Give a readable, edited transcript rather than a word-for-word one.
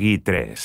Peggy 3.